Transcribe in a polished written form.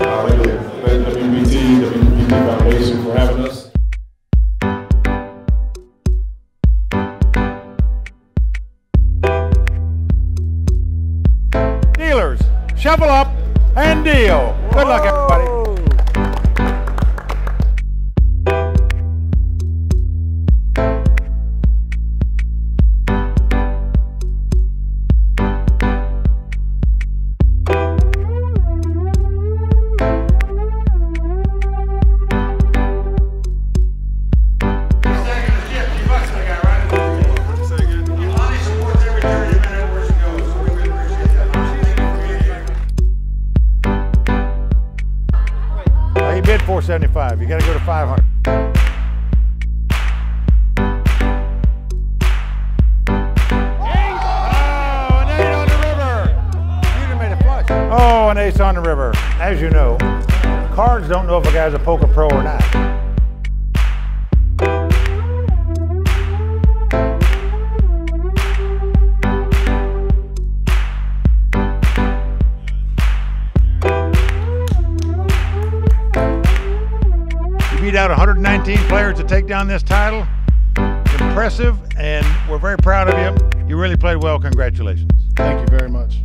I'd like to thank WPT Foundation for having us. Dealers, shovel up and deal. Good luck, everybody. Bid 475. You got to go to 500. Oh, an eight on the river. You made a flush. Oh, an ace on the river. As you know, cards don't know if a guy's a poker pro or not. Beat out 119 players to take down this title. Impressive, and we're very proud of you. You really played well. Congratulations. Thank you very much.